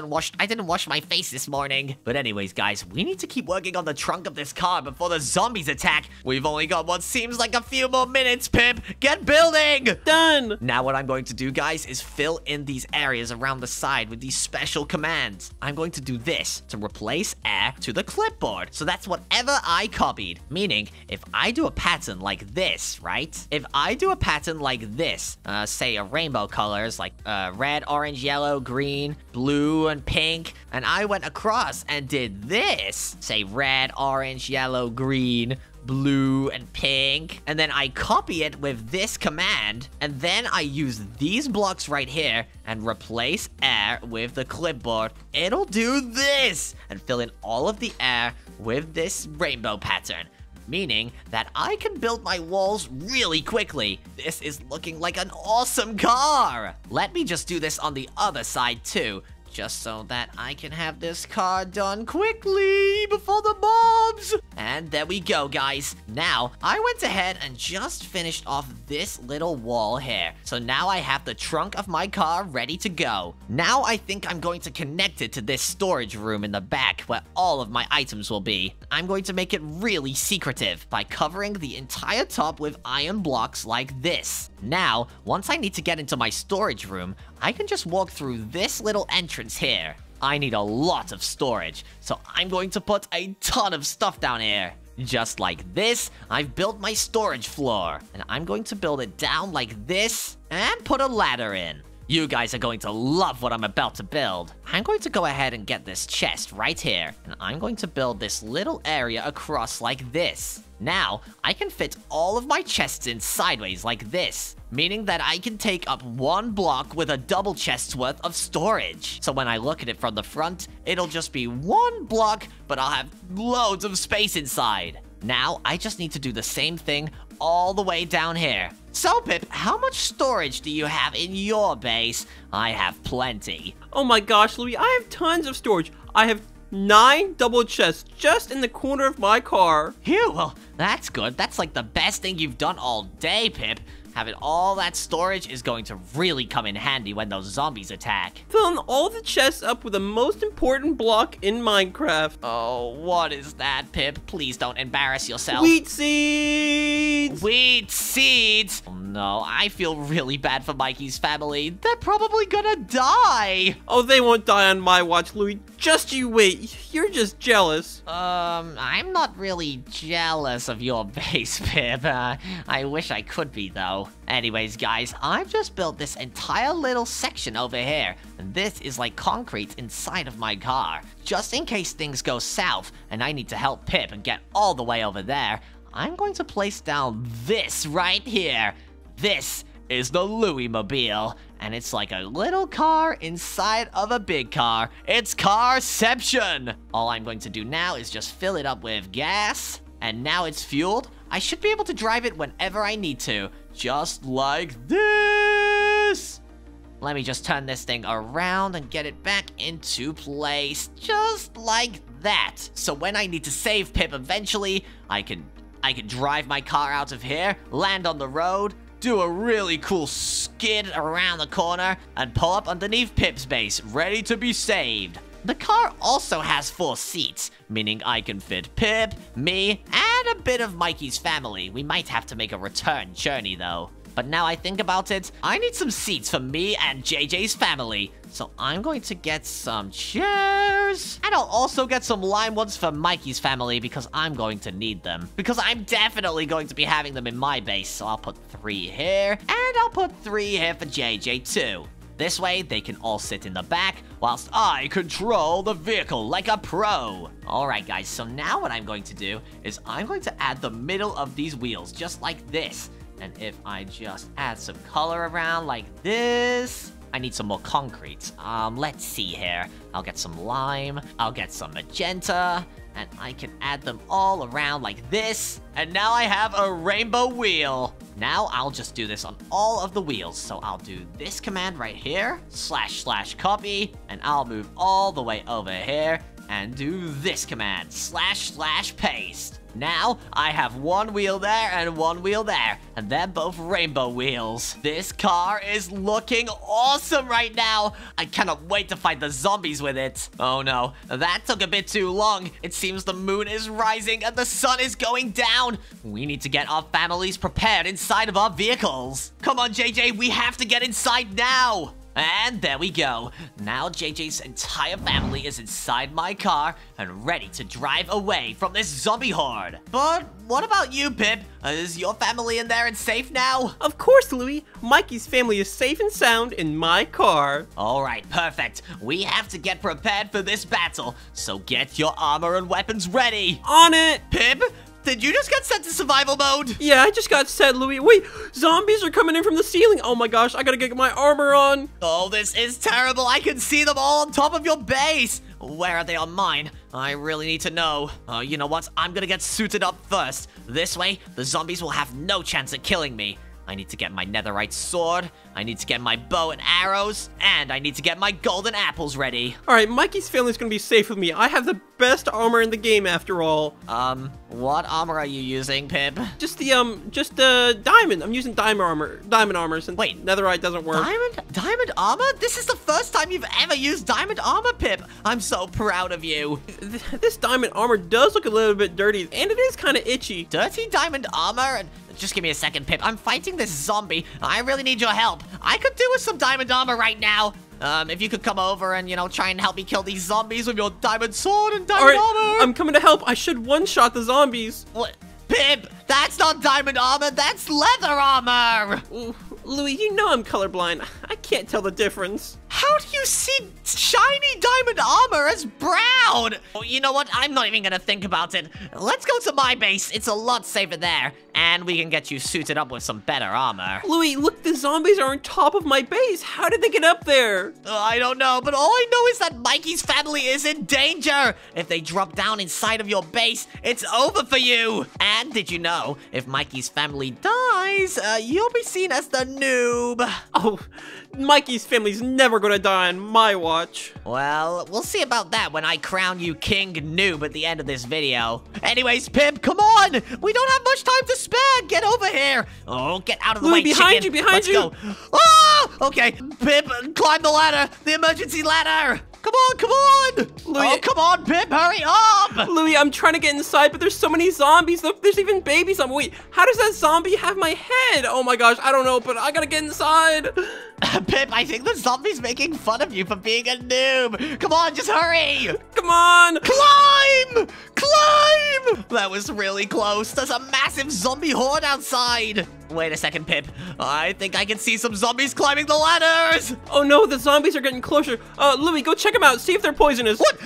didn't wash my face this morning. But anyways, guys, we need to keep working on the trunk of this car before the zombies attack. We've only got what seems like a few more minutes, Pip. Get building! Done! Now what I'm going to do, guys, is fill in these areas around the side with these special commands. I'm going to do this to replace air to the clipboard. So that's whatever I copied. Meaning, if I do a pattern like this, right? If I do a pattern like this, say a rainbow colors, like red, orange, yellow, green, blue, and pink. And I went across and did this. Say red, orange, yellow, green, blue, and pink. And then I copy it with this command. And then I use these blocks right here and replace air with the clipboard. It'll do this and fill in all of the air with this rainbow pattern. Meaning that I can build my walls really quickly. This is looking like an awesome car. Let me just do this on the other side too, just so that I can have this car done quickly before the mobs. And there we go, guys. Now, I went ahead and just finished off this little wall here. So now I have the trunk of my car ready to go. Now I think I'm going to connect it to this storage room in the back where all of my items will be. I'm going to make it really secretive by covering the entire top with iron blocks like this. Now, once I need to get into my storage room, I can just walk through this little entrance here. I need a lot of storage, so I'm going to put a ton of stuff down here. Just like this, I've built my storage floor, and I'm going to build it down like this and put a ladder in. You guys are going to love what I'm about to build. I'm going to go ahead and get this chest right here, and I'm going to build this little area across like this. Now, I can fit all of my chests in sideways like this, meaning that I can take up one block with a double chest's worth of storage. So when I look at it from the front, it'll just be one block, but I'll have loads of space inside. Now, I just need to do the same thing all the way down here. So, Pip, how much storage do you have in your base? I have plenty. Oh my gosh, Louie, I have tons of storage. I have 9 double chests just in the corner of my car. Phew, well, that's good. That's like the best thing you've done all day, Pip. Having all that storage is going to really come in handy when those zombies attack. Filling all the chests up with the most important block in Minecraft. Oh, what is that, Pip? Please don't embarrass yourself. Wheat seeds! Wheat seeds! Oh, no, I feel really bad for Mikey's family. They're probably gonna die. Oh, they won't die on my watch, Louie. Just you wait. You're just jealous. I'm not really jealous of your base, Pip. I wish I could be, though. Anyways, guys, I've just built this entire little section over here. And this is like concrete inside of my car. Just in case things go south and I need to help Pip and get all the way over there, I'm going to place down this right here. This is the Louie-mobile. And it's like a little car inside of a big car. It's Carception! All I'm going to do now is just fill it up with gas. And now it's fueled. I should be able to drive it whenever I need to. Just like this! Let me just turn this thing around and get it back into place. Just like that. So when I need to save Pip eventually, I can drive my car out of here, land on the road, do a really cool skid around the corner, and pull up underneath Pip's base, ready to be saved. The car also has 4 seats, meaning I can fit Pip, me, and a bit of Mikey's family. We might have to make a return journey, though. But now I think about it, I need some seats for me and JJ's family. So I'm going to get some chairs. And I'll also get some lime ones for Mikey's family because I'm going to need them. Because I'm definitely going to be having them in my base. So I'll put 3 here. And I'll put 3 here for JJ too. This way, they can all sit in the back whilst I control the vehicle like a pro. Alright guys, so now what I'm going to do is I'm going to add the middle of these wheels just like this. And if I just add some color around like this, I need some more concrete. Let's see here. I'll get some lime. I'll get some magenta. And I can add them all around like this. And now I have a rainbow wheel. Now I'll just do this on all of the wheels. So I'll do this command right here. //copy. And I'll move all the way over here. And do this command. //paste. Now, I have 1 wheel there and 1 wheel there, and they're both rainbow wheels. This car is looking awesome right now. I cannot wait to fight the zombies with it. Oh no, that took a bit too long. It seems the moon is rising and the sun is going down. We need to get our families prepared inside of our vehicles. Come on, JJ, we have to get inside now. And there we go. Now JJ's entire family is inside my car and ready to drive away from this zombie horde. But what about you, Pip? Is your family in there and safe now? Of course, Louie. Mikey's family is safe and sound in my car. All right, perfect. We have to get prepared for this battle. So get your armor and weapons ready. On it. Pip? Did you just get set to survival mode? Yeah, I just got set, Louie. Wait, zombies are coming in from the ceiling. Oh my gosh, I gotta get my armor on. Oh, this is terrible. I can see them all on top of your base. Where are they on mine? I really need to know. You know what? I'm gonna get suited up first. This way, the zombies will have no chance at killing me. I need to get my netherite sword, I need to get my bow and arrows, and I need to get my golden apples ready. Alright, Mikey's family's gonna be safe with me. I have the best armor in the game after all. What armor are you using, Pip? Just the diamond. I'm using diamond armor since wait, netherite doesn't work. Diamond armor? This is the first time you've ever used diamond armor, Pip. I'm so proud of you. This diamond armor does look a little bit dirty, and it is kind of itchy. Dirty diamond armor? And just give me a second, Pip. I'm fighting this zombie. I really need your help. I could do with some diamond armor right now. If you could come over and, you know, try and help me kill these zombies with your diamond sword and diamond armor. I'm coming to help. I should one-shot the zombies. What? Pip, that's not diamond armor. That's leather armor. Ooh, Louie, you know I'm colorblind. I can't tell the difference. How do you see shiny diamond armor as brown? Oh, you know what? I'm not even gonna think about it. Let's go to my base. It's a lot safer there. And we can get you suited up with some better armor. Louie, look, the zombies are on top of my base. How did they get up there? I don't know, but all I know is that Mikey's family is in danger. If they drop down inside of your base, it's over for you. And did you know, if Mikey's family dies, guys. You'll be seen as the noob. Oh, Mikey's family's never gonna die on my watch. Well, we'll see about that when I crown you King Noob at the end of this video. Anyways, Pip, come on! We don't have much time to spare! Get over here! Oh, get out of the way, chicken! Behind you, behind you! Let's go. Oh! Okay, Pip, climb the ladder! The emergency ladder! Come on, come on! Louie, oh, come on, Pip, hurry up! Louie, I'm trying to get inside, but there's so many zombies. Look, there's even babies on. Wait, how does that zombie have my head? Oh my gosh, I don't know, but I gotta get inside. Pip, I think the zombie's making fun of you for being a noob. Come on, just hurry! Come on! Climb! Climb! That was really close. There's a massive zombie horde outside. Wait a second, Pip. I think I can see some zombies climbing the ladders. Oh no, the zombies are getting closer. Louie, go check them out. See if they're poisonous. What?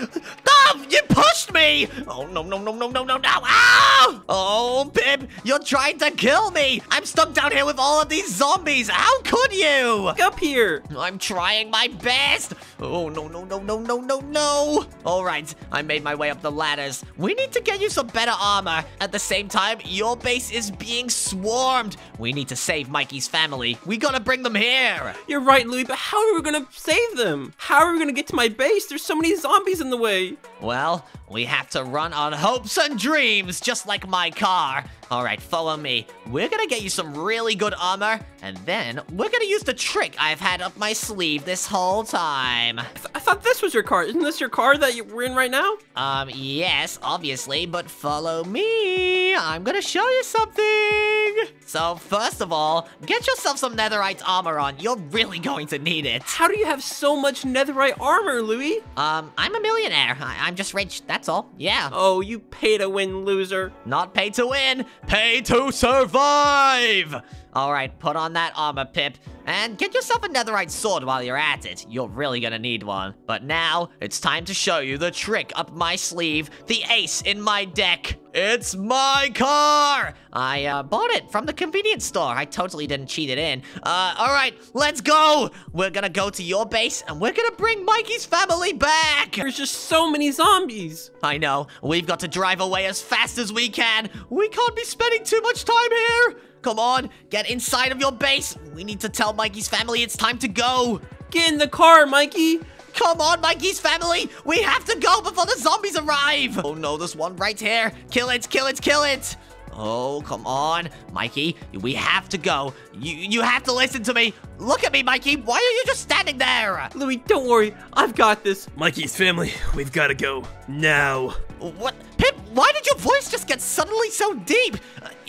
Oh, you pushed me! Oh no, no, no, no, no, no, no! Ow! Oh, Pip, you're trying to kill me. I'm stuck down here with all of these zombies. How could you? Up here. I'm trying my best. Oh no, no, no, no, no, no, no! All right, I made my way up the ladders. We need to get you some better armor. At the same time, your base is being swarmed. We need to save Mikey's family. We gotta bring them here. You're right, Louie, but how are we gonna save them? How are we gonna get to my base? There's so many zombies in the way. Well, we have to run on hopes and dreams, just like my car. All right, follow me. We're gonna get you some really good armor, and then we're gonna use the trick I've had up my sleeve this whole time. I thought this was your car. Isn't this your car that we're in right now? Yes, obviously, but follow me. I'm gonna show you something. So first of all, get yourself some netherite armor on. You're really going to need it. How do you have so much netherite armor, Louie? I'm a millionaire. I'm just rich, that's all. Yeah. Oh, you pay to win, loser. Not pay to win, pay to survive. All right, put on that armor, Pip, and get yourself a netherite sword while you're at it. You're really gonna need one. But now, it's time to show you the trick up my sleeve, the ace in my deck. It's my car! I bought it from the convenience store. I totally didn't cheat it in. All right, let's go! We're gonna go to your base, and we're gonna bring Mikey's family back! There's just so many zombies. I know. We've got to drive away as fast as we can. We can't be spending too much time here! Come on, get inside of your base. We need to tell Mikey's family it's time to go. Get in the car, Mikey. Come on, Mikey's family. We have to go before the zombies arrive. Oh no, there's one right here. Kill it, kill it, kill it. Oh, come on, Mikey, we have to go. You have to listen to me. Look at me, Mikey. Why are you just standing there? Louie, don't worry. I've got this. Mikey's family, we've got to go now. What? Pip, why did your voice just get suddenly so deep?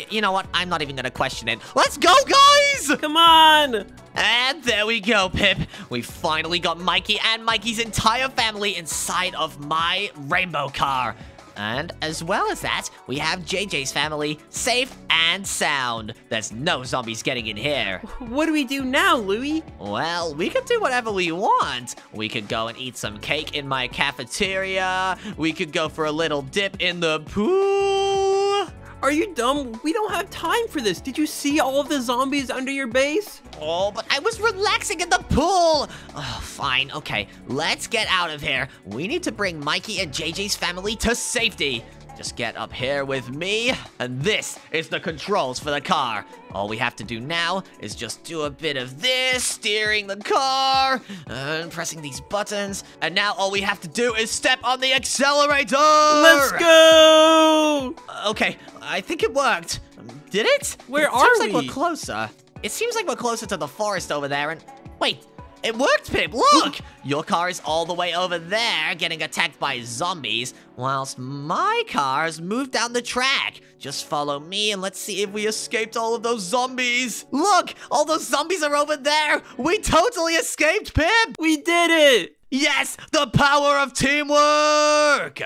You know what? I'm not even going to question it. Let's go, guys! Come on! And there we go, Pip. We finally got Mikey and Mikey's entire family inside of my rainbow car. And as well as that, we have JJ's family safe and sound. There's no zombies getting in here. What do we do now, Louie? Well, we could do whatever we want. We could go and eat some cake in my cafeteria. We could go for a little dip in the pool. Are you dumb? We don't have time for this. Did you see all of the zombies under your base? Oh, but I was relaxing in the pool. Oh, fine. Okay, let's get out of here. We need to bring Mikey and JJ's family to safety. Just get up here with me. And this is the controls for the car. All we have to do now is just do a bit of this, steering the car, and pressing these buttons. And now all we have to do is step on the accelerator. Let's go! Okay, I think it worked. Did it? Where are we? It seems like we're closer. It seems like we're closer to the forest over there. And wait, it worked, Pip. Look! Your car is all the way over there getting attacked by zombies, whilst my car has moved down the track. Just follow me and let's see if we escaped all of those zombies. Look, all those zombies are over there. We totally escaped, Pip. We did it. Yes, the power of teamwork.